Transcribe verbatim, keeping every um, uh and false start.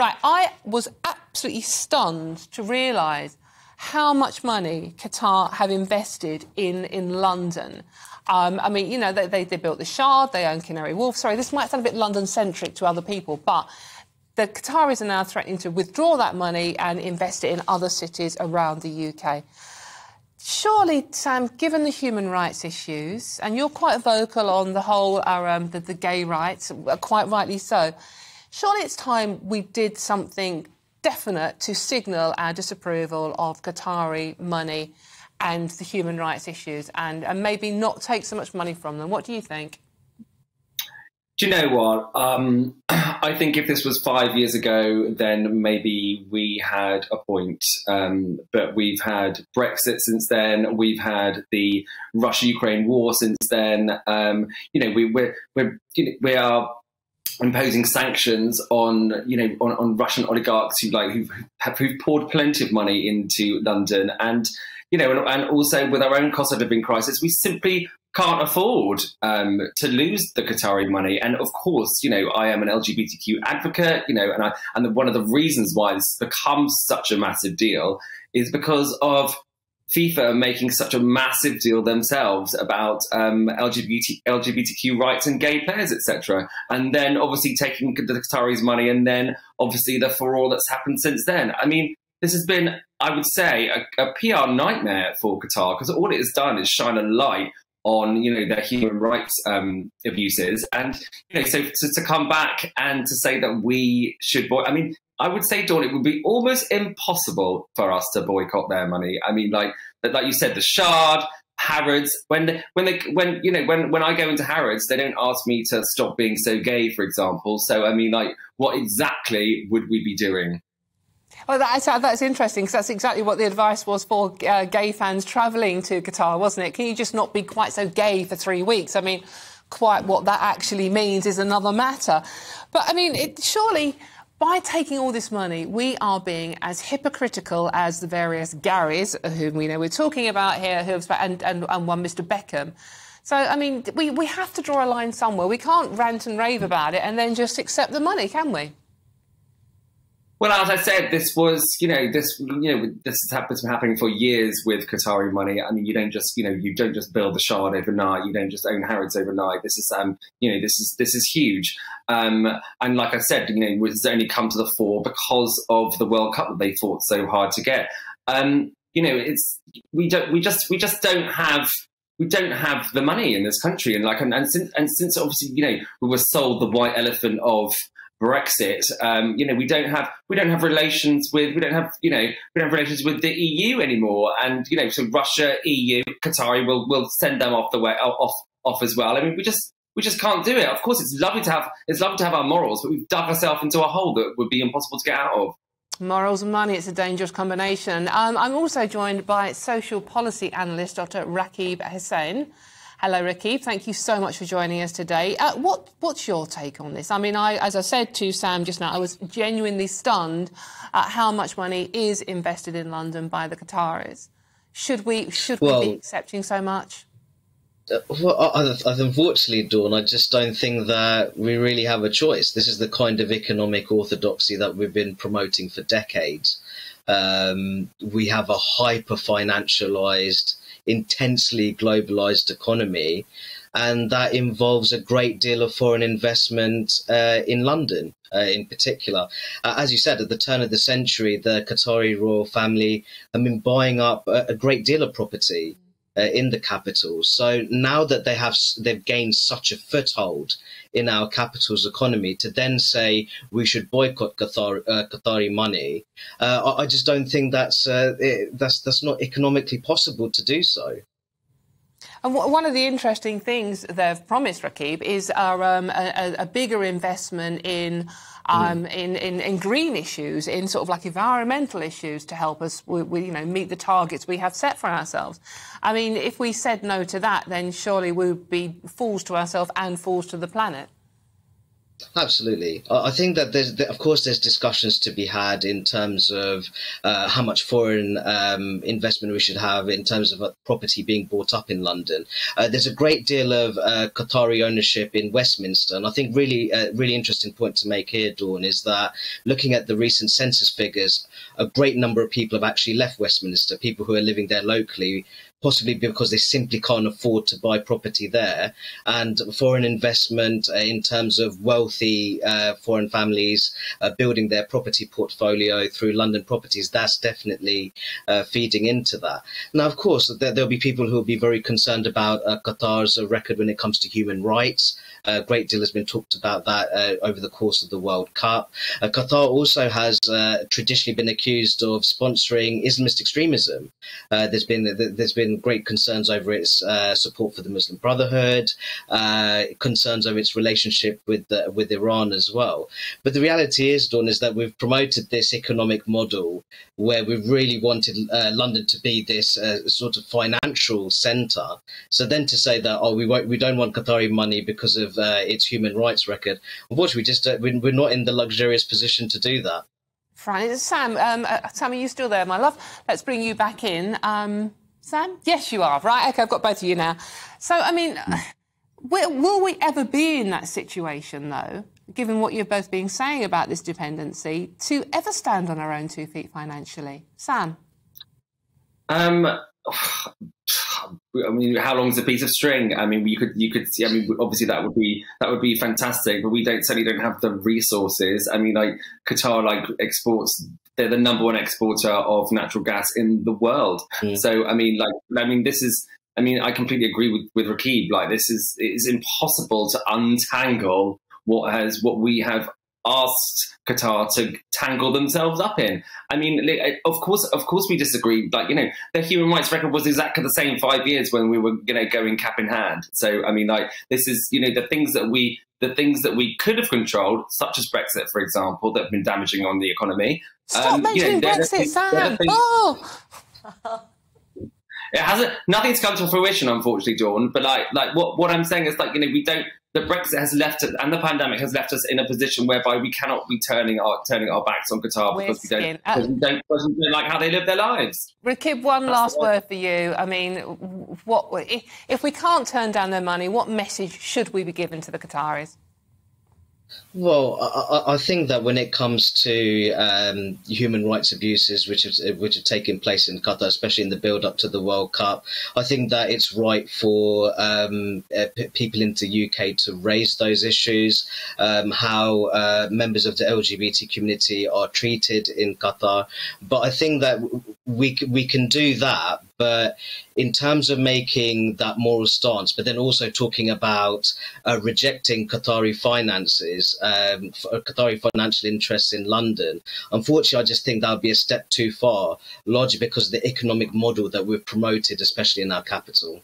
Right, I was absolutely stunned to realise how much money Qatar have invested in, in London. Um, I mean, you know, they, they, they built the Shard, they own Canary Wharf. Sorry, this might sound a bit London-centric to other people, but the Qataris are now threatening to withdraw that money and invest it in other cities around the U K. Surely, Sam, given the human rights issues, and you're quite vocal on the whole, our, um, the, the gay rights, quite rightly so, surely it's time we did something definite to signal our disapproval of Qatari money and the human rights issues, and, and maybe not take so much money from them. What do you think? Do you know what? Um, I think if this was five years ago, then maybe we had a point. Um, but we've had Brexit since then. We've had the Russia-Ukraine war since then. Um, you know, we we're, we're, you know, we are imposing sanctions on you know on, on Russian oligarchs who like who've, who've poured plenty of money into London, and you know, and, and also with our own cost of living crisis, we simply can't afford um, to lose the Qatari money. And of course, you know, I am an L G B T Q advocate, you know, and, I, and the, one of the reasons why this becomes such a massive deal is because of FIFA making such a massive deal themselves about um, L G B T, L G B T Q rights and gay players, et cetera. And then obviously taking the Qataris money, and then obviously the for all that's happened since then. I mean, this has been, I would say, a, a P R nightmare for Qatar, because all it has done is shine a light on, you know, their human rights um, abuses. And, you know, so to, to come back and to say that we should boy, I mean, I would say, Dawn, it would be almost impossible for us to boycott their money. I mean, like, like you said, the Shard, Harrods. When they, when they, when you know, when when I go into Harrods, they don't ask me to stop being so gay, for example. So, I mean, like, what exactly would we be doing? Well, that's, that's interesting, because that's exactly what the advice was for uh, gay fans travelling to Qatar, wasn't it? Can you just not be quite so gay for three weeks? I mean, quite what that actually means is another matter. But, I mean, it, surely, by taking all this money, we are being as hypocritical as the various Garys, whom we know we're talking about here, and, and, and one Mister Beckham. So, I mean, we, we have to draw a line somewhere. We can't rant and rave about it and then just accept the money, can we? Well, as I said, this was, you know, this, you know, this has been happening for years with Qatari money. I mean, you don't just, you know, you don't just build the Shard overnight. You don't just own Harrods overnight. This is, um, you know, this is this is huge. Um, and like I said, you know, it's only come to the fore because of the World Cup that they fought so hard to get. Um, you know, it's we don't, we just, we just don't have. We don't have the money in this country, and like, and, and since, and since obviously, you know, we were sold the white elephant of Brexit. Um, you know, we don't have, we don't have relations with, we don't have, you know, we don't have relations with the E U anymore. And you know, so Russia, E U, Qatari will will send them off the way off off as well. I mean, we just we just can't do it. Of course, it's lovely to have, it's lovely to have our morals, but we've dug ourselves into a hole that would be impossible to get out of. Morals and money, it's a dangerous combination. Um, I'm also joined by social policy analyst Doctor Rakib Hussain. Hello, Rakib. Thank you so much for joining us today. Uh, what, what's your take on this? I mean, I, as I said to Sam just now, I was genuinely stunned at how much money is invested in London by the Qataris. Should we, should well, we be accepting so much? Well, unfortunately, Dawn, I just don't think that we really have a choice. This is the kind of economic orthodoxy that we've been promoting for decades. Um, we have a hyper-financialized, intensely globalized economy, and that involves a great deal of foreign investment uh, in London. Uh, in particular, uh, as you said, at the turn of the century, the Qatari royal family have been buying up a, a great deal of property Uh, in the capital. So now that they have, they've gained such a foothold in our capital's economy, to then say we should boycott Qatar, uh, Qatari money, uh, I, I just don't think that's uh, it, that's that's not economically possible to do so. And w one of the interesting things they've promised, Rakib, is our, um, a, a bigger investment in. Um, in, in, in green issues, in sort of like environmental issues, to help us, we, we, you know, meet the targets we have set for ourselves. I mean, if we said no to that, then surely we would be fools to ourselves and fools to the planet. Absolutely. I think that there's, of course, there's discussions to be had in terms of uh, how much foreign um, investment we should have in terms of property being bought up in London. Uh, there's a great deal of uh, Qatari ownership in Westminster. And I think really, uh, really interesting point to make here, Dawn, is that looking at the recent census figures, a great number of people have actually left Westminster, people who are living there locally, possibly because they simply can't afford to buy property there. And foreign investment in terms of wealthy uh, foreign families uh, building their property portfolio through London properties, that's definitely uh, feeding into that. Now, of course, there, there'll be people who will be very concerned about uh, Qatar's record when it comes to human rights. A great deal has been talked about that uh, over the course of the World Cup. Uh, Qatar also has uh, traditionally been accused of sponsoring Islamist extremism. Uh, there's been there's been great concerns over its uh, support for the Muslim Brotherhood, uh, concerns over its relationship with the, with Iran as well. But the reality is, Dawn, is that we've promoted this economic model where we really wanted uh, London to be this uh, sort of financial centre. So then to say that, oh, we won't, we don't want Qatari money because of uh, its human rights record, unfortunately, we just uh, we're not in the luxurious position to do that. Right, Sam, um, uh, Sam, are you still there, my love? Let's bring you back in. Um... Sam? Yes, you are. Right, OK, I've got both of you now. So, I mean, will we ever be in that situation, though, given what you've both been saying about this dependency, to ever stand on our own two feet financially? Sam? Um, I mean, how long is a piece of string? I mean, you could, you could see, I mean, obviously that would be, that would be fantastic, but we don't, certainly don't have the resources. I mean, like Qatar, like exports, they're the number one exporter of natural gas in the world. Mm. So, I mean, like, I mean, this is, I mean, I completely agree with, with Rakib. Like, this is, it's impossible to untangle what has, what we have asked Qatar to tangle themselves up in. I mean, of course, of course we disagree. Like, you know, their human rights record was exactly the same five years when we were, you know, going cap in hand. So, I mean, like, this is, you know, the things that we, the things that we could have controlled, such as Brexit, for example, that have been damaging on the economy. Stop um, mentioning you know, Brexit, things, Sam. Oh. It hasn't, nothing's come to fruition, unfortunately, Dawn. But like, like what, what I'm saying is, like, you know, we don't. The Brexit has left us, and the pandemic has left us in a position whereby we cannot be turning our turning our backs on Qatar because we, don't, because, we don't, because we don't like how they live their lives. Rakib, one That's last word for you. I mean, what if, if we can't turn down their money? What message should we be giving to the Qataris? Well, I, I think that when it comes to um, human rights abuses, which have, which have taken place in Qatar, especially in the build-up to the World Cup, I think that it's right for um, uh, people in the U K to raise those issues, um, how uh, members of the L G B T community are treated in Qatar. But I think that we we can do that. But in terms of making that moral stance, but then also talking about uh, rejecting Qatari finances, um, Qatari financial interests in London, unfortunately, I just think that would be a step too far, largely because of the economic model that we've promoted, especially in our capital.